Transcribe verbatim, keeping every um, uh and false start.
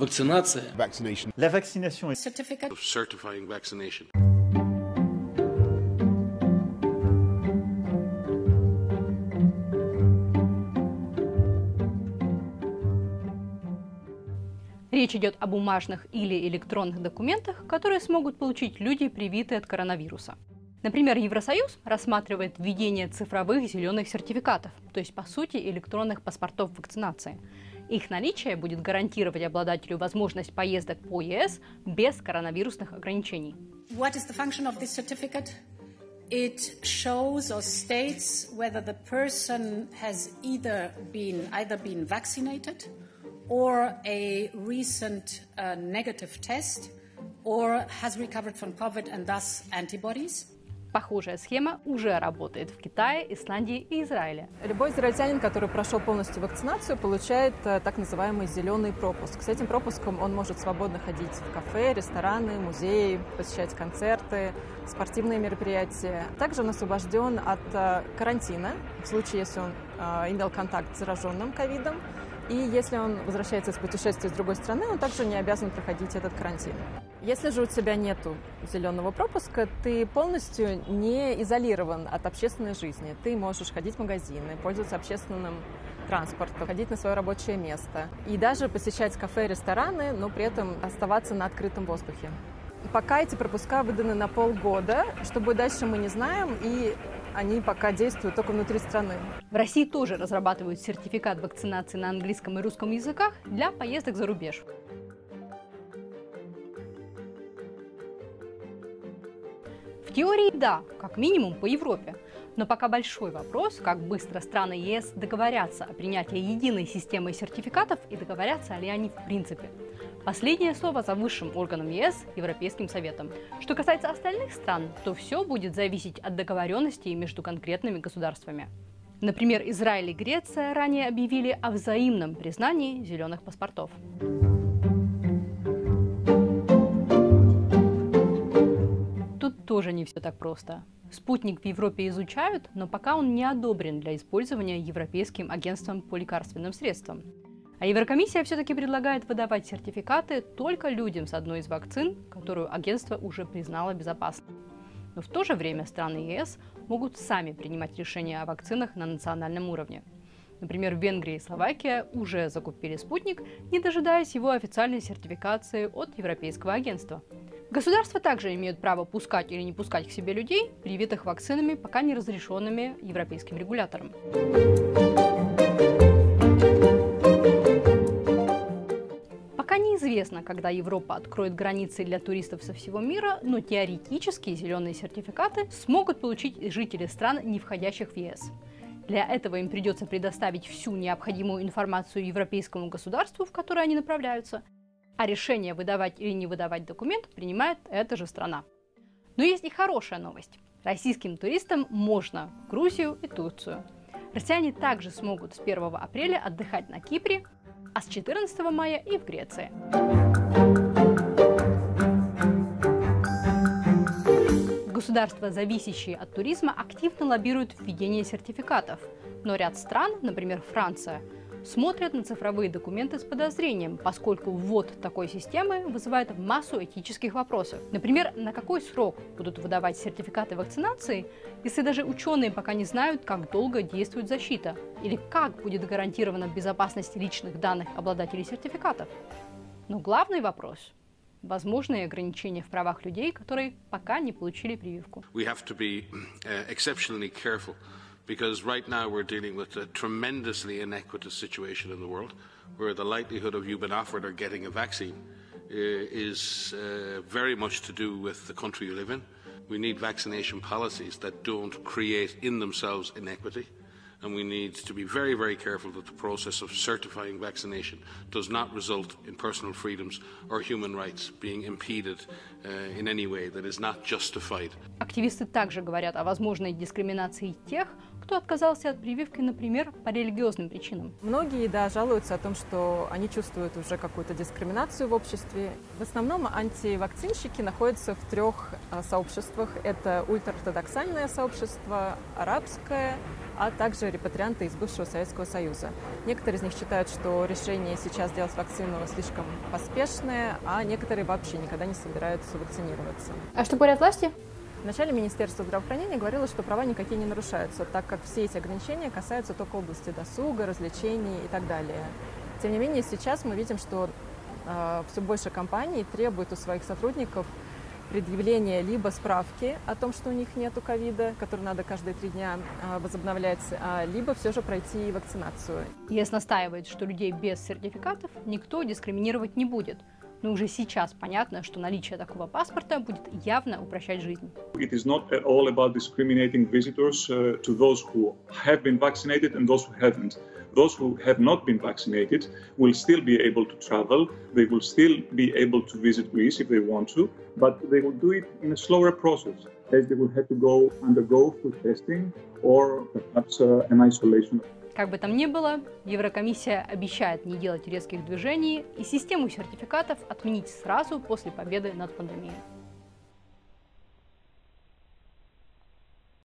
Вакцинация. La vaccination. Certificate. Certifying vaccination. Речь идет о бумажных или электронных документах, которые смогут получить люди, привитые от коронавируса. Например, Евросоюз рассматривает введение цифровых зеленых сертификатов, то есть, по сути, электронных паспортов вакцинации. Их наличие будет гарантировать обладателю возможность поездок по ЕС без коронавирусных ограничений. What is the function of this certificate? It shows or states whether the person has either been, either been vaccinated or a recent uh, negative test or has recovered from COVID and thus antibodies. Похожая схема уже работает в Китае, Исландии и Израиле. Любой израильтянин, который прошел полностью вакцинацию, получает так называемый зеленый пропуск. С этим пропуском он может свободно ходить в кафе, рестораны, музеи, посещать концерты, спортивные мероприятия. Также он освобожден от карантина, в случае, если он имел контакт с зараженным ковидом. И если он возвращается из путешествия с другой страны, он также не обязан проходить этот карантин. Если же у тебя нет зеленого пропуска, ты полностью не изолирован от общественной жизни. Ты можешь ходить в магазины, пользоваться общественным транспортом, ходить на свое рабочее место и даже посещать кафе и рестораны, но при этом оставаться на открытом воздухе. Пока эти пропуска выданы на полгода, что будет дальше, мы не знаем, и они пока действуют только внутри страны. В России тоже разрабатывают сертификат вакцинации на английском и русском языках для поездок за рубеж. В теории да, как минимум по Европе. Но пока большой вопрос, как быстро страны ЕС договорятся о принятии единой системы сертификатов и договорятся ли они в принципе. Последнее слово за высшим органом ЕС – Европейским Советом. Что касается остальных стран, то все будет зависеть от договоренностей между конкретными государствами. Например, Израиль и Греция ранее объявили о взаимном признании зеленых паспортов. Тут тоже не все так просто. Спутник в Европе изучают, но пока он не одобрен для использования Европейским агентством по лекарственным средствам. А Еврокомиссия все-таки предлагает выдавать сертификаты только людям с одной из вакцин, которую агентство уже признало безопасной. Но в то же время страны ЕС могут сами принимать решения о вакцинах на национальном уровне. Например, Венгрия и Словакия уже закупили спутник, не дожидаясь его официальной сертификации от Европейского агентства. Государства также имеют право пускать или не пускать к себе людей, привитых вакцинами, пока не разрешенными европейским регулятором. Неизвестно, когда Европа откроет границы для туристов со всего мира, но теоретически зеленые сертификаты смогут получить жители стран, не входящих в ЕС. Для этого им придется предоставить всю необходимую информацию европейскому государству, в которое они направляются, а решение выдавать или не выдавать документ принимает эта же страна. Но есть и хорошая новость. Российским туристам можно в Грузию и Турцию. Россияне также смогут с первого апреля отдыхать на Кипре, а с четырнадцатого мая и в Греции. Государства, зависящие от туризма, активно лоббируют введение сертификатов, но ряд стран, например, Франция, смотрят на цифровые документы с подозрением, поскольку ввод такой системы вызывает массу этических вопросов. Например, на какой срок будут выдавать сертификаты вакцинации, если даже ученые пока не знают, как долго действует защита, или как будет гарантирована безопасность личных данных обладателей сертификатов. Но главный вопрос – возможные ограничения в правах людей, которые пока не получили прививку. Because right now we're dealing with a tremendously inequitous situation in the world, where the likelihood of you being offered or getting a vaccine is uh, very much to do with the country you live in. We need vaccination policies that don't create in themselves inequity, and we need to be very, very careful that the process of certifying vaccination does not result in personal freedoms or human rights being impeded uh, in any way that is not justified. Активисты также говорят о возможной дискриминации тех, кто отказался от прививки, например, по религиозным причинам. Многие, да, жалуются о том, что они чувствуют уже какую-то дискриминацию в обществе. В основном антивакцинщики находятся в трех сообществах. Это ультраортодоксальное сообщество, арабское, а также репатрианты из бывшего Советского Союза. Некоторые из них считают, что решение сейчас делать вакцину слишком поспешное, а некоторые вообще никогда не собираются вакцинироваться. А что говорят власти? Вначале Министерство здравоохранения говорило, что права никакие не нарушаются, так как все эти ограничения касаются только области досуга, развлечений и так далее. Тем не менее, сейчас мы видим, что э, все больше компаний требует у своих сотрудников предъявление либо справки о том, что у них нет ковида, которую надо каждые три дня возобновлять, либо все же пройти вакцинацию. ЕС настаивает, что людей без сертификатов никто дискриминировать не будет. Но уже сейчас понятно, что наличие такого паспорта будет явно упрощать жизнь. It is not at all about discriminating visitors to those who have been vaccinated and those who haven't. Those who have not been vaccinated will still be able to travel. They will still be able to visit Greece if they want to, but they will do it in a slower process, as they will have to go undergo full testing or perhaps uh, an isolation. Как бы там ни было, Еврокомиссия обещает не делать резких движений и систему сертификатов отменить сразу после победы над пандемией.